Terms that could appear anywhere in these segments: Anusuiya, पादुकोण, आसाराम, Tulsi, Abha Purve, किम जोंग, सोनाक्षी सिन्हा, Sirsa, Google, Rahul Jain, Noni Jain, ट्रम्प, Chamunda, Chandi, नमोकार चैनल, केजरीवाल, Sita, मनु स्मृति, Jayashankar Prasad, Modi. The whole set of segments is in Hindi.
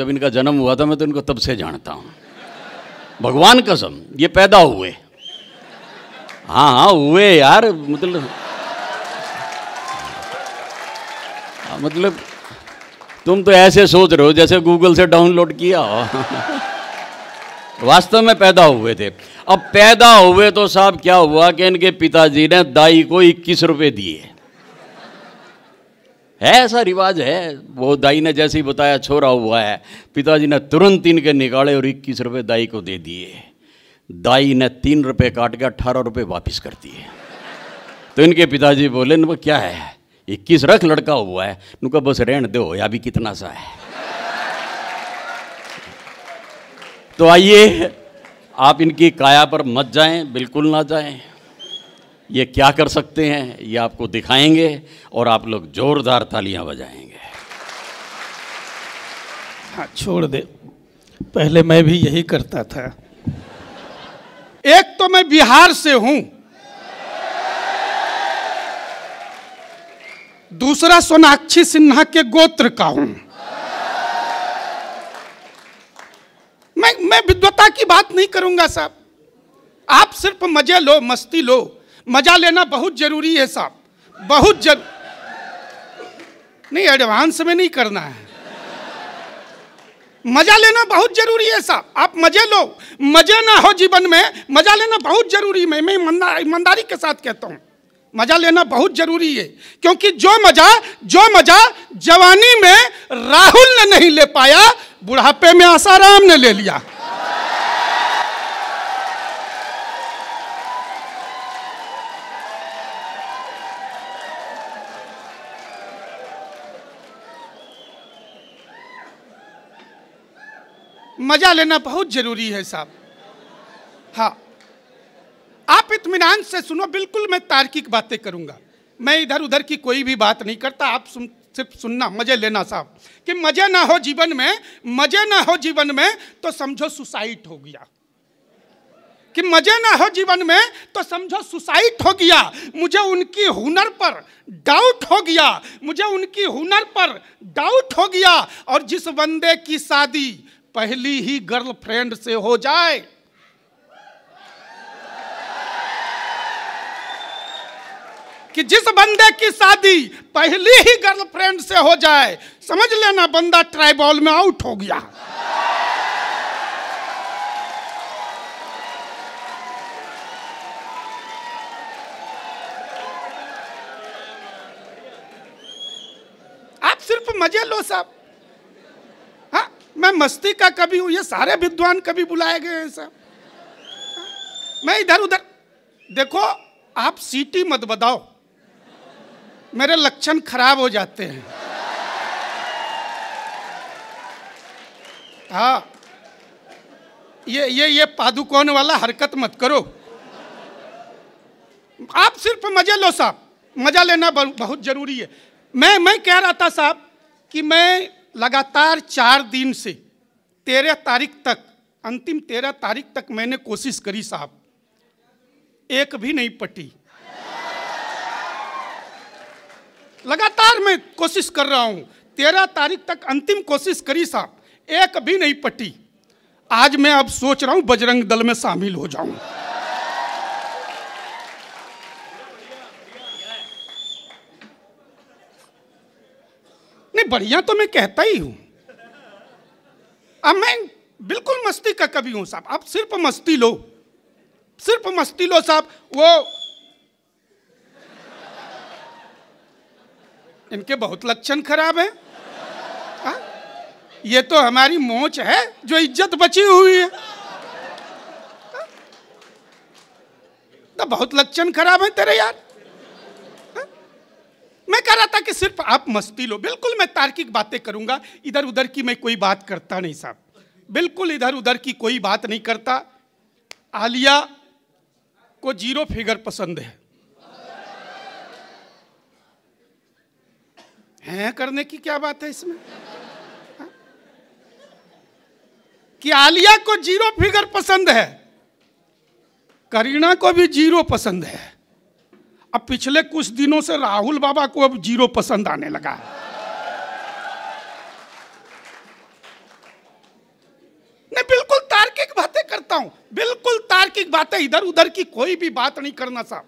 जब इनका जन्म हुआ था मैं तो इनको तब से जानता हूँ, भगवान कसम ये पैदा हुए, हाँ हाँ हुए यार, मतलब तुम तो ऐसे सोच रहे हो जैसे गूगल से डाउनलोड किया हो वास्तव में पैदा हुए थे। अब पैदा हुए तो साहब क्या हुआ कि इनके पिताजी ने दाई को 21 रुपये दिए, है ऐसा रिवाज है। वो दाई ने जैसे ही बताया छोरा हुआ है, पिताजी ने तुरंत इनके निकाले और 21 रुपये दाई को दे दिए। दाई ने 3 रुपये काट के 18 रुपये वापस कर दिए। तो इनके पिताजी बोले न क्या है 21 रख, लड़का हुआ है, नुका बस रहने दो या भी कितना सा है। तो आइए आप इनकी काया पर मत जाएं, बिल्कुल ना जाएं। ये क्या कर सकते हैं ये आपको दिखाएंगे और आप लोग जोरदार तालियां बजाएंगे। हाँ छोड़ दे, पहले मैं भी यही करता था। एक तो मैं बिहार से हूं, दूसरा सोनाक्षी सिन्हा के गोत्र का हूं। मैं विद्वता की बात नहीं करूंगा साहब, आप सिर्फ मजे लो, मस्ती लो, मजा लेना बहुत जरूरी है साहब, बहुत नहीं एडवांस में नहीं करना है, मजा लेना बहुत जरूरी है साहब, आप मजे लो, मजे ना हो जीवन में, मजा लेना बहुत जरूरी। मैं ईमानदारी के साथ कहता हूं मजा लेना बहुत जरूरी है, क्योंकि जो मजा जवानी में राहुल ने नहीं ले पाया, बुढ़ापे में आसाराम ने ले लिया। मजा लेना बहुत जरूरी है साहब। हाँ आप इत्मीनान से सुनो, बिल्कुल मैं तार्किक बातें करूंगा, मैं इधर उधर की कोई भी बात नहीं करता, आप सिर्फ सुनना, मजे लेना साहब। कि मजे ना हो जीवन में, मजे ना हो जीवन में तो समझो सुसाइड हो गया। कि मजे ना हो जीवन में तो समझो सुसाइड हो गया। मुझे उनकी हुनर पर डाउट हो गया, मुझे उनकी हुनर पर डाउट हो गया। और जिस बंदे की शादी पहली ही गर्लफ्रेंड से हो जाए, कि जिस बंदे की शादी पहली ही गर्लफ्रेंड से हो जाए, समझ लेना बंदा ट्राइबॉल में आउट हो गया। आप सिर्फ मजे लो साहब। हाँ मैं मस्ती का कवि हूं, ये सारे विद्वान कवि बुलाए गए हैं साहब। मैं इधर उधर देखो, आप सीटी मत बताओ, मेरे लक्षण खराब हो जाते हैं। हाँ ये पादुकोण वाला हरकत मत करो। आप सिर्फ मजे लो साहब, मजा लेना बहुत जरूरी है। मैं कह रहा था साहब कि मैं लगातार 4 दिन से 13 तारीख तक, अंतिम 13 तारीख तक मैंने कोशिश करी साहब, एक भी नहीं पटी। लगातार मैं कोशिश कर रहा हूं, 13 तारीख तक अंतिम कोशिश करी साहब, एक भी नहीं पटी। आज मैं अब सोच रहा हूं बजरंग दल में शामिल हो जाऊं। नहीं बढ़िया तो मैं कहता ही हूं, अब मैं बिल्कुल मस्ती का कवि हूं साहब। आप सिर्फ मस्ती लो, सिर्फ मस्ती लो साहब। वो इनके बहुत लक्षण खराब है। हा? ये तो हमारी मोच है जो इज्जत बची हुई है। हा? तो बहुत लक्षण खराब है तेरे यार। हा? मैं कह रहा था कि सिर्फ आप मस्ती लो, बिल्कुल मैं तार्किक बातें करूंगा, इधर उधर की मैं कोई बात करता नहीं साहब, बिल्कुल इधर उधर की कोई बात नहीं करता। आलिया को जीरो फिगर पसंद है, हैं करने की क्या बात है इसमें। हा? कि आलिया को जीरो फिगर पसंद है, करीना को भी जीरो पसंद है, अब पिछले कुछ दिनों से राहुल बाबा को अब जीरो पसंद आने लगा है। हूं, बिल्कुल तार्किक बातें, इधर उधर की कोई भी बात नहीं करना साहब,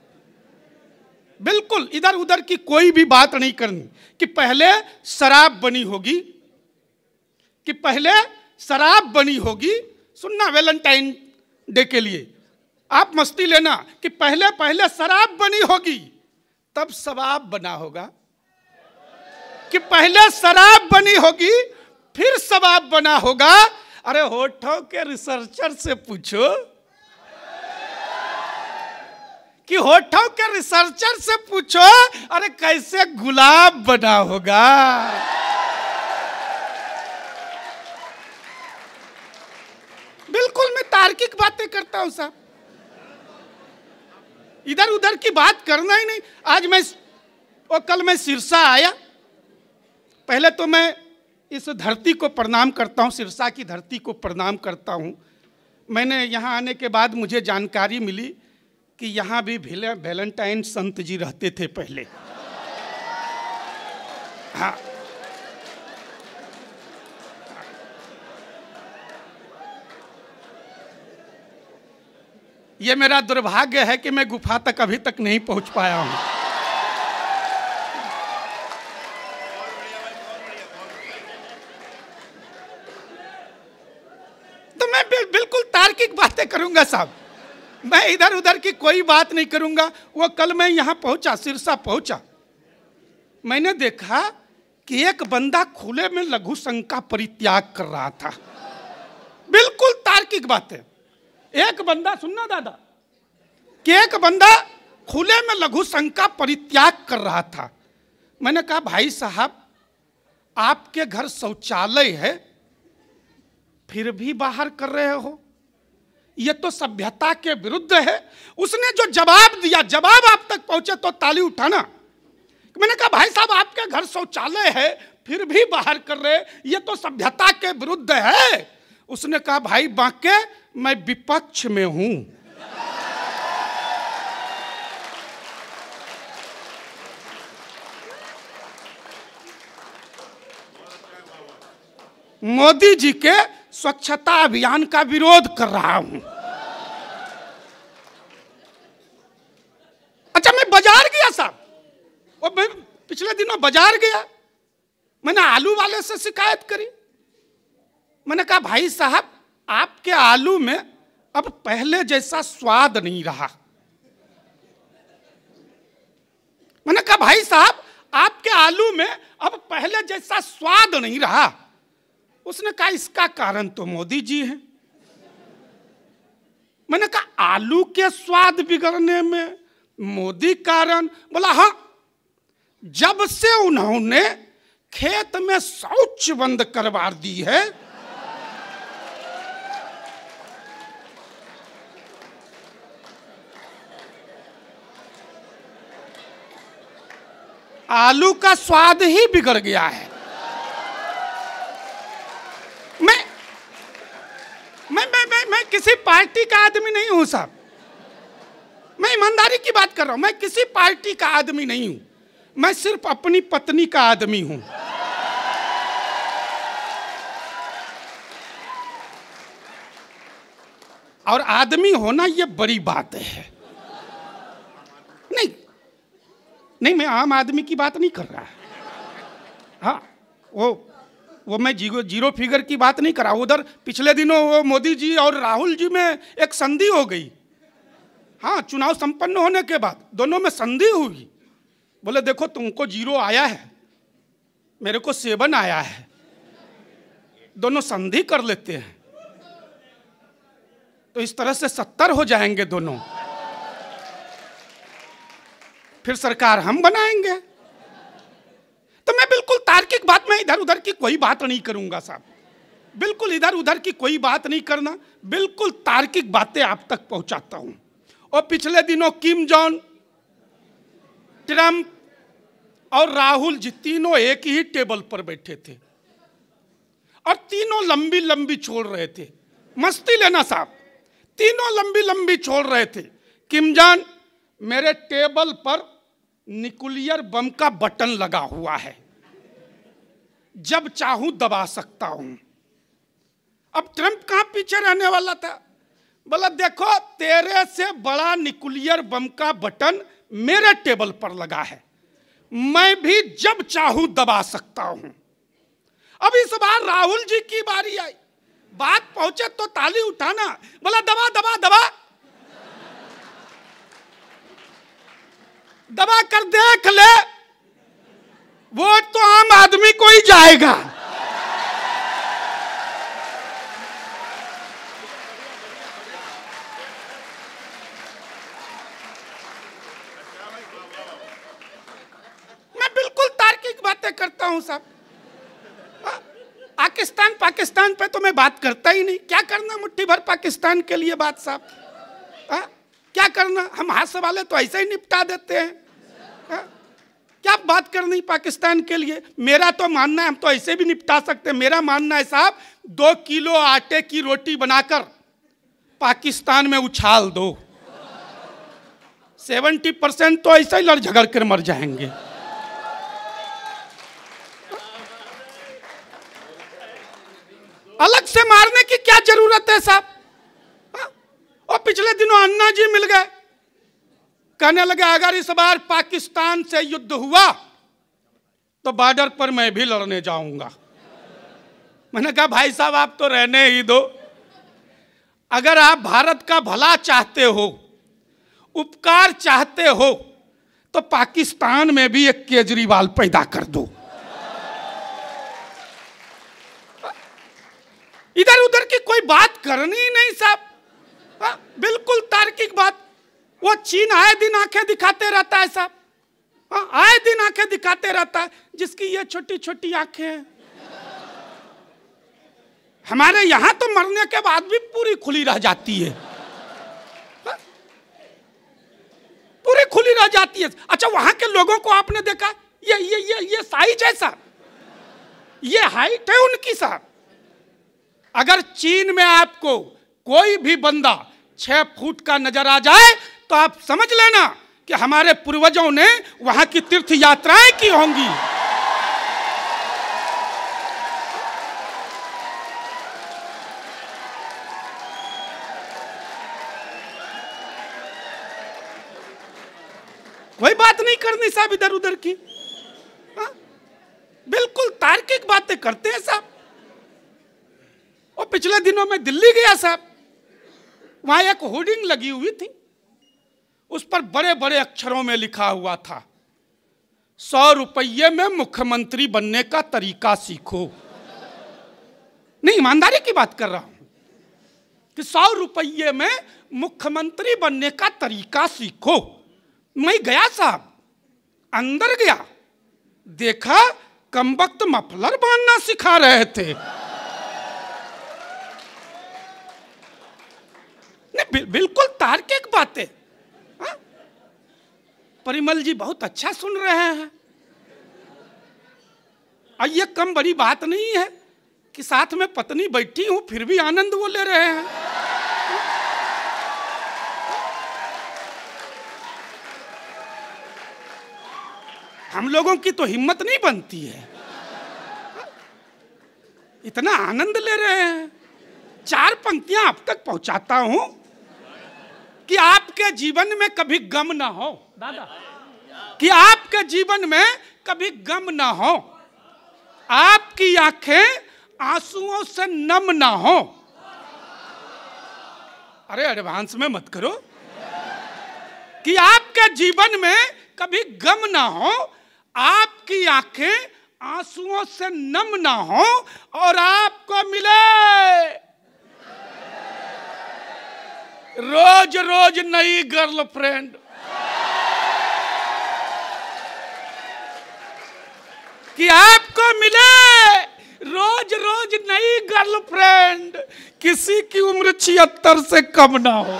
बिल्कुल इधर उधर की कोई भी बात नहीं करनी कि पहले शराब बनी होगी, कि पहले शराब बनी होगी, सुनना वैलेंटाइन डे के लिए आप मस्ती लेना, कि पहले पहले शराब बनी होगी तब सवाब बना होगा, कि पहले शराब बनी होगी फिर सवाब बना होगा। अरे होठों के रिसर्चर से पूछो, कि होठों के रिसर्चर से पूछो, अरे कैसे गुलाब बना होगा। बिल्कुल मैं तार्किक बातें करता हूं साहब, इधर उधर की बात करना ही नहीं। आज मैं और कल मैं सिरसा आया, पहले तो मैं इस धरती को प्रणाम करता हूँ, सिरसा की धरती को प्रणाम करता हूँ। मैंने यहाँ आने के बाद मुझे जानकारी मिली कि यहाँ भी वैलेंटाइन संत जी रहते थे पहले। हाँ, ये मेरा दुर्भाग्य है कि मैं गुफा तक अभी तक नहीं पहुँच पाया हूँ। करूंगा साहब, मैं इधर उधर की कोई बात नहीं करूंगा। वो कल मैं यहां पहुंचा, सिरसा पहुंचा, मैंने देखा कि एक बंदा खुले में लघु संघ का परित्याग कर रहा था। बिल्कुल तार्किक बात है। एक बंदा, सुनना दादा, कि एक बंदा खुले में लघु संघ का परित्याग कर रहा था। मैंने कहा भाई साहब आपके घर शौचालय है फिर भी बाहर कर रहे हो, ये तो सभ्यता के विरुद्ध है। उसने जो जवाब दिया, जवाब आप तक पहुंचे तो ताली उठाना। मैंने कहा भाई साहब आपके घर शौचालय है फिर भी बाहर कर रहे, ये तो सभ्यता के विरुद्ध है। उसने कहा भाई बांके मैं विपक्ष में हूं। मोदी जी के स्वच्छता अभियान का विरोध कर रहा हूं। अच्छा मैं बाजार गया साहब, और मैं पिछले दिनों बाजार गया, मैंने आलू वाले से शिकायत करी। मैंने कहा भाई साहब आपके आलू में अब पहले जैसा स्वाद नहीं रहा। मैंने कहा भाई साहब आपके आलू में अब पहले जैसा स्वाद नहीं रहा। उसने कहा इसका कारण तो मोदी जी हैं। मैंने कहा आलू के स्वाद बिगड़ने में मोदी कारण? बोला हाँ, जब से उन्होंने खेत में शौच बंद करवा दी है आलू का स्वाद ही बिगड़ गया है। मैं किसी पार्टी का आदमी नहीं हूं साहब, मैं ईमानदारी की बात कर रहा हूं, मैं किसी पार्टी का आदमी नहीं हूं, मैं सिर्फ अपनी पत्नी का आदमी हूं। और आदमी होना यह बड़ी बात है। नहीं नहीं, मैं आम आदमी की बात नहीं कर रहा। हाँ, वो मैं जीरो फिगर की बात नहीं कर रहा। उधर पिछले दिनों वो मोदी जी और राहुल जी में एक संधि हो गई। हाँ, चुनाव संपन्न होने के बाद दोनों में संधि हुई। बोले देखो तुमको 0 आया है, मेरे को 7 आया है, दोनों संधि कर लेते हैं तो इस तरह से 70 हो जाएंगे दोनों, फिर सरकार हम बनाएंगे। तो मैं बिल्कुल तार्किक बात, मैं इधर उधर की कोई बात नहीं करूंगा साहब, बिल्कुल इधर उधर की कोई बात नहीं करना, बिल्कुल तार्किक बातें आप तक पहुंचाता हूं। और पिछले दिनों किम जोंग, ट्रम्प और राहुल जी तीनों एक ही टेबल पर बैठे थे और तीनों लंबी लंबी छोड़ रहे थे, मस्ती लेना साहब, तीनों लंबी लंबी छोड़ रहे थे। किम जोंग, मेरे टेबल पर न्यूक्लियर बम का बटन लगा हुआ है, जब चाहूं दबा सकता हूं। अब ट्रंप कहां पीछे रहने वाला था, बोला देखो तेरे से बड़ा न्यूक्लियर बम का बटन मेरे टेबल पर लगा है, मैं भी जब चाहूं दबा सकता हूं। अब इस बार राहुल जी की बारी आई, बात पहुंचे तो ताली उठाना, बोला दबा दबा दबा दबा कर देख ले, वोट तो आम आदमी को ही जाएगा। करता हूं साहब, पाकिस्तान पाकिस्तान पे तो मैं बात करता ही नहीं, क्या करना मुट्ठी भर पाकिस्तान के लिए बात साहब, क्या करना, हम हाथ से वाले तो ऐसे ही निपटा देते हैं, क्या बात करनी पाकिस्तान के लिए। मेरा तो मानना है हम तो ऐसे भी निपटा सकते हैं। मेरा मानना है साहब 2 किलो आटे की रोटी बनाकर पाकिस्तान में उछाल दो, 70% तो ऐसे ही लड़ झगड़ कर मर जाएंगे। अलग से मारने की क्या जरूरत है साहब। और पिछले दिनों अन्ना जी मिल गए, कहने लगे अगर इस बार पाकिस्तान से युद्ध हुआ तो बॉर्डर पर मैं भी लड़ने जाऊंगा। मैंने कहा भाई साहब आप तो रहने ही दो, अगर आप भारत का भला चाहते हो, उपकार चाहते हो, तो पाकिस्तान में भी एक केजरीवाल पैदा कर दो। इधर उधर की कोई बात करनी ही नहीं साहब, बिल्कुल तार्किक बात। वो चीन आए दिन आंखें दिखाते रहता है साहब, आए दिन आंखें दिखाते रहता है, जिसकी ये छोटी छोटी आंखें हैं। हमारे यहां तो मरने के बाद भी पूरी खुली रह जाती है, पूरी खुली रह जाती है। अच्छा वहां के लोगों को आपने देखा, ये ये ये ये साइज है साहब, ये हाइट है उनकी साहब। अगर चीन में आपको कोई भी बंदा 6 फुट का नजर आ जाए तो आप समझ लेना कि हमारे पूर्वजों ने वहां की तीर्थ यात्राएं की होंगी। कोई बात नहीं करनी साहब इधर उधर की, बिल्कुल तार्किक बातें करते हैं साहब। और पिछले दिनों में दिल्ली गया साहब, वहां एक होर्डिंग लगी हुई थी, उस पर बड़े बड़े अक्षरों में लिखा हुआ था 100 रुपये में मुख्यमंत्री बनने का तरीका सीखो। नहीं ईमानदारी की बात कर रहा हूं कि 100 रुपये में मुख्यमंत्री बनने का तरीका सीखो। मैं गया साहब, अंदर गया, देखा कमबख्त मफलर बांधना सिखा रहे थे। बिल्कुल तार्किक बातें। परिमल जी बहुत अच्छा सुन रहे हैं, और ये कम बड़ी बात नहीं है कि साथ में पत्नी बैठी हूं फिर भी आनंद वो ले रहे हैं। हम लोगों की तो हिम्मत नहीं बनती है, इतना आनंद ले रहे हैं। 4 पंक्तियां आप तक पहुंचाता हूं कि आपके जीवन में कभी गम ना हो दादा, कि आपके जीवन में कभी गम ना हो, आपकी आंखें आंसुओं से नम ना हो। अरे एडवांस में मत करो। कि आपके जीवन में कभी गम ना हो, आपकी आंखें आंसुओं से नम ना हो, और आपको मिले रोज रोज नई गर्लफ्रेंड। कि आपको मिले रोज रोज नई गर्लफ्रेंड, किसी की उम्र 76 से कम ना हो।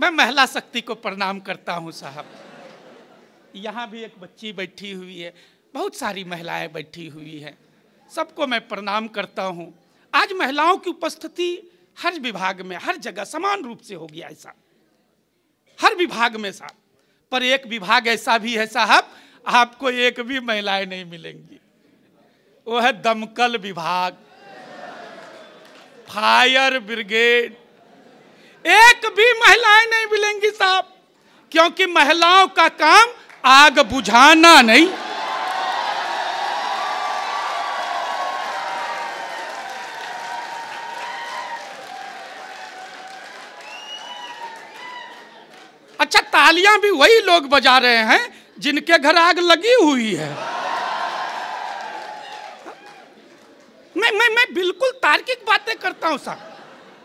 मैं महिला शक्ति को प्रणाम करता हूं साहब। यहाँ भी एक बच्ची बैठी हुई है, बहुत सारी महिलाएं बैठी हुई हैं, सबको मैं प्रणाम करता हूँ। आज महिलाओं की उपस्थिति हर विभाग में हर जगह समान रूप से हो गया है साहब, हर विभाग में साहब। पर एक विभाग ऐसा भी है साहब, आपको एक भी महिलाएं नहीं मिलेंगी, वो है दमकल विभाग, फायर ब्रिगेड, एक भी महिलाएं नहीं मिलेंगी साहब, क्योंकि महिलाओं का काम आग बुझाना नहीं। अच्छा, तालियां भी वही लोग बजा रहे हैं जिनके घर आग लगी हुई है। मैं बिल्कुल तार्किक बातें करता हूं साहब,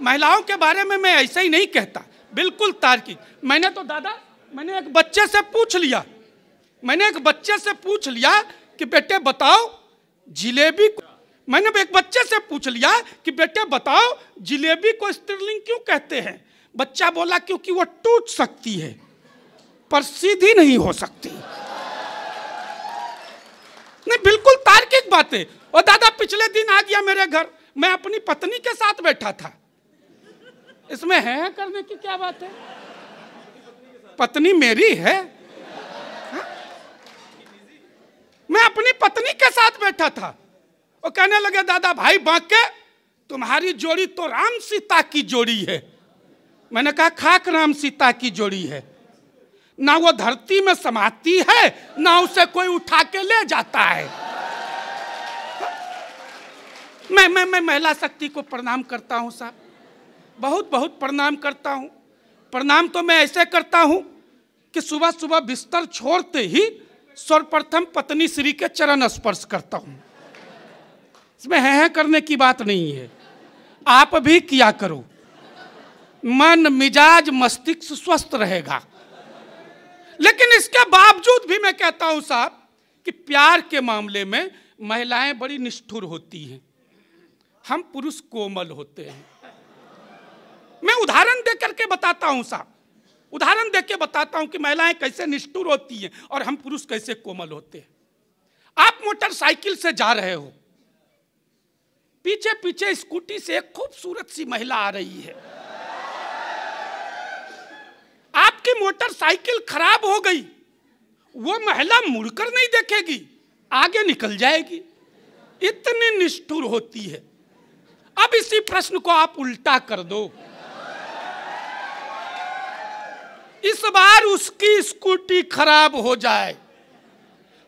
महिलाओं के बारे में मैं ऐसा ही नहीं कहता, बिल्कुल तार्किक। मैंने एक बच्चे से पूछ लिया, कि बेटे बताओ जिलेबी, को स्त्रीलिंग क्यों कहते हैं? बच्चा बोला क्योंकि वो टूट सकती है पर सीधी नहीं हो सकती। नहीं, बिल्कुल तार्किक बातें। और दादा पिछले दिन आ गया मेरे घर, मैं अपनी पत्नी के साथ बैठा था, इसमें है करने की क्या बात है? पत्नी मेरी है, मैं अपनी पत्नी के साथ बैठा था। वो कहने लगे दादा भाई बांके, तुम्हारी जोड़ी तो राम सीता की जोड़ी है। मैंने कहा खाक राम सीता की जोड़ी है, ना वो धरती में समाती है ना उसे कोई उठा के ले जाता है। मैं महिला शक्ति को प्रणाम करता हूँ साहब, बहुत बहुत प्रणाम करता हूँ। प्रणाम तो मैं ऐसे करता हूँ कि सुबह सुबह बिस्तर छोड़ते ही सर्वप्रथम पत्नी श्री के चरण स्पर्श करता हूँ। इसमें है करने की बात नहीं है, आप भी किया करो, मन मिजाज मस्तिष्क स्वस्थ रहेगा। लेकिन इसके बावजूद भी मैं कहता हूं साहब कि प्यार के मामले में महिलाएं बड़ी निष्ठुर होती हैं, हम पुरुष कोमल होते हैं। मैं उदाहरण दे करके बताता हूं साहब, उदाहरण दे के बताता हूं कि महिलाएं कैसे निष्ठुर होती हैं और हम पुरुष कैसे कोमल होते हैं। आप मोटरसाइकिल से जा रहे हो, पीछे पीछे स्कूटी से एक खूबसूरत सी महिला आ रही है, आपकी मोटरसाइकिल खराब हो गई, वो महिला मुड़कर नहीं देखेगी, आगे निकल जाएगी, इतनी निष्ठुर होती है। अब इसी प्रश्न को आप उल्टा कर दो, इस बार उसकी स्कूटी खराब हो जाए।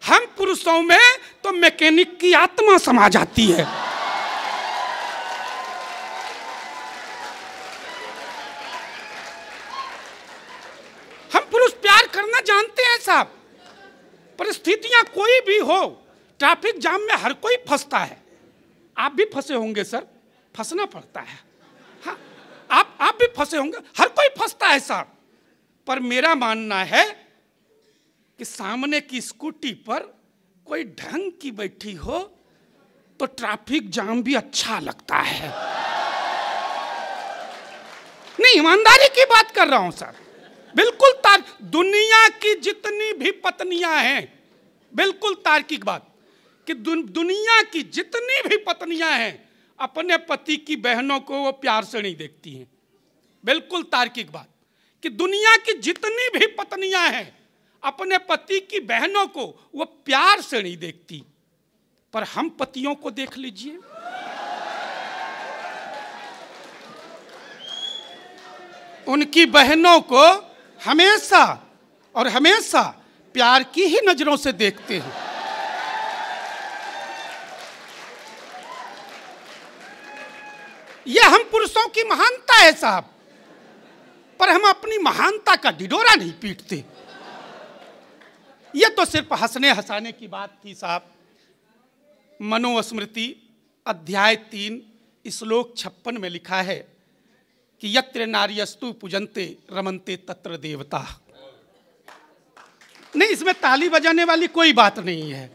हम पुरुषों में तो मैकेनिक की आत्मा समा जाती है। जानते हैं साहब, परिस्थितियां कोई भी हो, ट्रैफिक जाम में हर कोई फंसता है, आप भी फंसे होंगे सर, फंसना पड़ता है। हाँ, आप भी फंसे होंगे, हर कोई फंसता है साहब। पर मेरा मानना है कि सामने की स्कूटी पर कोई ढंग की बैठी हो तो ट्रैफिक जाम भी अच्छा लगता है। नहीं, ईमानदारी की बात कर रहा हूं सर, बिल्कुल तार्किक। दुनिया की जितनी भी पत्नियां हैं, बिल्कुल तार्किक बात कि दुनिया की जितनी भी पत्नियां हैं अपने पति की बहनों को वो प्यार से नहीं देखती हैं। बिल्कुल तार्किक बात कि दुनिया की जितनी भी पत्नियां हैं अपने पति की बहनों को वो प्यार से नहीं देखती, पर हम पतियों को देख लीजिए, उनकी बहनों को हमेशा और हमेशा प्यार की ही नजरों से देखते हैं। यह हम पुरुषों की महानता है साहब, पर हम अपनी महानता का ढिढोरा नहीं पीटते। यह तो सिर्फ हंसने हंसाने की बात थी साहब। मनु स्मृति अध्याय 3 श्लोक 56 में लिखा है कि यत्र नार्यस्तु पूजन्ते रमन्ते तत्र देवता। नहीं, इसमें ताली बजाने वाली कोई बात नहीं है।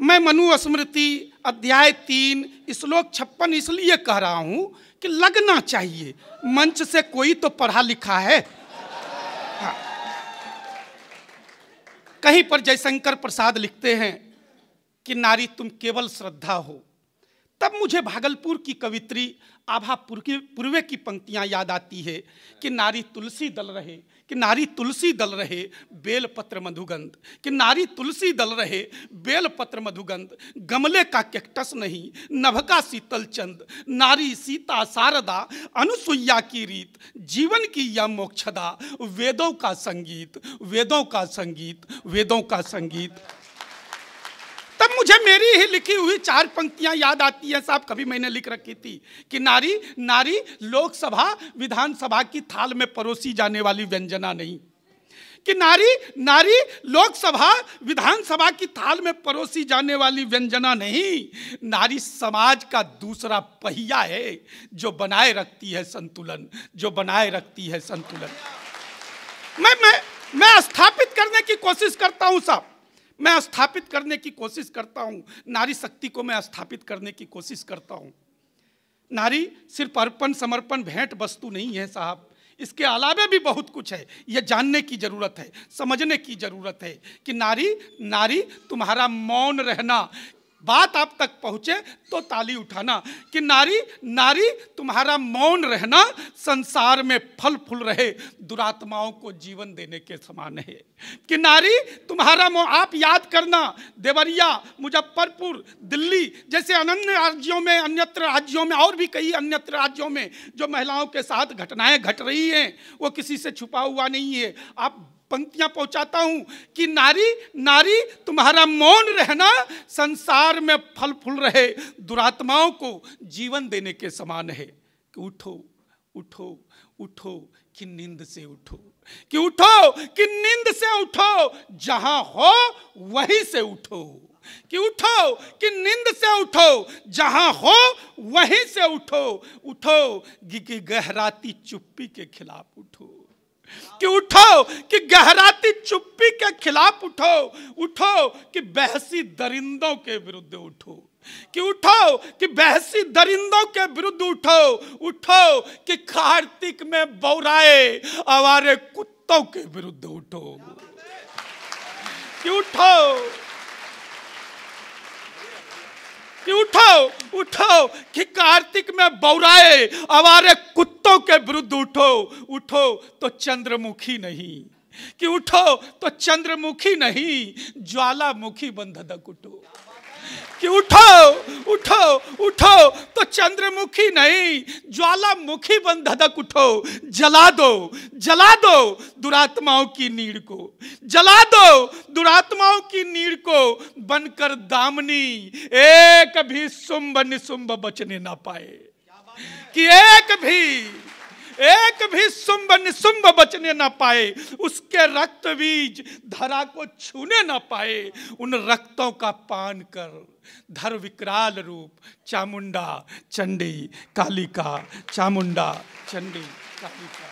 मैं मनु स्मृति अध्याय 3 श्लोक 56 इसलिए कह रहा हूं कि लगना चाहिए मंच से कोई तो पढ़ा लिखा है। हाँ। कहीं पर जयशंकर प्रसाद लिखते हैं कि नारी तुम केवल श्रद्धा हो, तब मुझे भागलपुर की कवित्री आभा पूर्वे की पंक्तियाँ याद आती है कि नारी तुलसी दल रहे, कि नारी तुलसी दल रहे बेलपत्र मधुगंध, कि नारी तुलसी दल रहे बेलपत्र मधुगंध, गमले का कैक्टस नहीं नभका शीतल चंद, नारी सीता शारदा अनुसुईया की रीत, जीवन की यह मोक्षदा वेदों का संगीत, वेदों का संगीत, वेदों का संगीत। तब मुझे मेरी ही लिखी हुई चार पंक्तियां याद आती हैं साहब, कभी मैंने लिख रखी थी कि नारी नारी लोकसभा विधानसभा की थाल में परोसी जाने वाली व्यंजना नहीं, कि नारी नारी लोकसभा विधानसभा की थाल में परोसी जाने वाली व्यंजना नहीं, नारी समाज का दूसरा पहिया है जो बनाए रखती है संतुलन, जो बनाए रखती है संतुलन। मैं स्थापित करने की कोशिश करता हूँ साहब, मैं स्थापित करने की कोशिश करता हूं, नारी शक्ति को मैं स्थापित करने की कोशिश करता हूं। नारी सिर्फ अर्पण समर्पण भेंट वस्तु नहीं है साहब, इसके अलावा भी बहुत कुछ है। यह जानने की जरूरत है, समझने की जरूरत है कि नारी नारी तुम्हारा मौन रहना, बात आप तक पहुँचे तो ताली उठाना, कि नारी नारी तुम्हारा मौन रहना संसार में फल फूल रहे दुरात्माओं को जीवन देने के समान है, कि नारी तुम्हारा मौन। आप याद करना देवरिया, मुजफ्फरपुर, दिल्ली जैसे अन्य राज्यों में, अन्यत्र राज्यों में और भी कई अन्यत्र राज्यों में जो महिलाओं के साथ घटनाएं घट रही हैं, वो किसी से छुपा हुआ नहीं है। आप पंक्तियां पहुंचाता हूं कि नारी नारी तुम्हारा मौन रहना संसार में फल फूल रहे दुरात्माओं को जीवन देने के समान है, कि उठो उठो उठो कि नींद से उठो, कि उठो कि नींद से उठो, जहां हो वहीं से उठो, कि उठो कि नींद से उठो, जहां हो वहीं से उठो, उठो कि गहराती चुप्पी के खिलाफ उठो, कि उठो कि गहराती चुप्पी के खिलाफ उठो, उठो कि बहसी दरिंदों के विरुद्ध उठो, कि उठो कि बहसी दरिंदों के विरुद्ध उठो, उठो कि कार्तिक में बौराए आवारे कुत्तों के विरुद्ध उठो, कि उठो कि उठो उठो कि कार्तिक में बौराए आवारे कुत्तों के विरुद्ध उठो, उठो तो चंद्रमुखी नहीं, कि उठो तो चंद्रमुखी नहीं ज्वालामुखी बन धधक उठो, कि उठो उठो उठो तो चंद्रमुखी नहीं ज्वालामुखी बन धधक उठो, जला दो दुरात्माओं की नीड़ को, जला दो दुरात्माओं की नीड़ को बनकर दामनी एक भी शुंभ निशुंभ बचने ना पाए, कि एक भी शुंभ निशुंभ बचने ना पाए, उसके रक्त बीज धरा को छूने ना पाए, उन रक्तों का पान कर धर विकराल रूप चामुंडा चंडी काली का, चामुंडा चंडी काली का।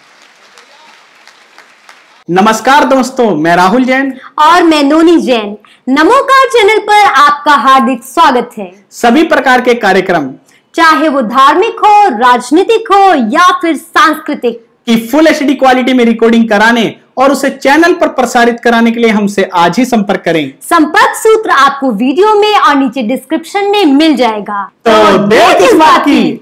नमस्कार दोस्तों, मैं राहुल जैन और मैं नोनी जैन, नमोकार चैनल पर आपका हार्दिक स्वागत है। सभी प्रकार के कार्यक्रम, चाहे वो धार्मिक हो, राजनीतिक हो या फिर सांस्कृतिक, की फुल एचडी क्वालिटी में रिकॉर्डिंग कराने और उसे चैनल पर प्रसारित कराने के लिए हमसे आज ही संपर्क करें। संपर्क सूत्र आपको वीडियो में और नीचे डिस्क्रिप्शन में मिल जाएगा। तो देर किस बात की।